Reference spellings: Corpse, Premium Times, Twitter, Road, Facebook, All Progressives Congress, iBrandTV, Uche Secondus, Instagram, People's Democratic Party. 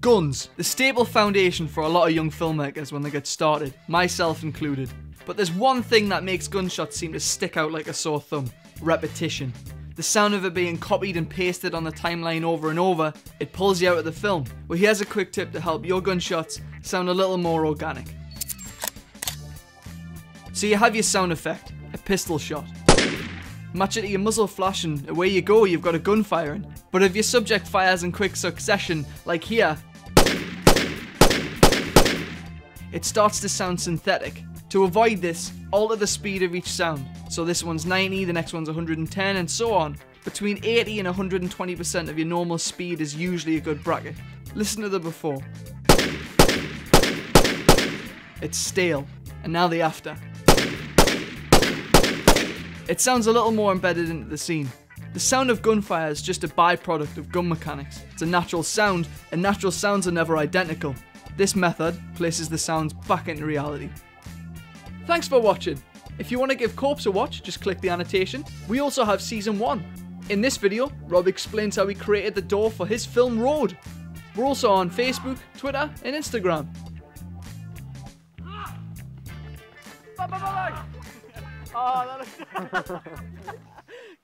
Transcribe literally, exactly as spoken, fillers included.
Guns, the staple foundation for a lot of young filmmakers when they get started, myself included. But there's one thing that makes gunshots seem to stick out like a sore thumb: repetition. The sound of it being copied and pasted on the timeline over and over, it pulls you out of the film. Well, here's a quick tip to help your gunshots sound a little more organic. So you have your sound effect, a pistol shot. Match it to your muzzle flash and away you go, you've got a gun firing. But if your subject fires in quick succession, like here, it starts to sound synthetic. To avoid this, alter the speed of each sound. So this one's ninety, the next one's one hundred and ten, and so on. Between eighty and one hundred and twenty percent of your normal speed is usually a good bracket. Listen to the before. It's stale. And now the after. It sounds a little more embedded into the scene. The sound of gunfire is just a byproduct of gun mechanics. It's a natural sound, and natural sounds are never identical. This method places the sounds back into reality. Thanks for watching. If you want to give Corpse a watch, just click the annotation. We also have season one. In this video, Rob explains how he created the door for his film Road. We're also on Facebook, Twitter and Instagram. Oh, that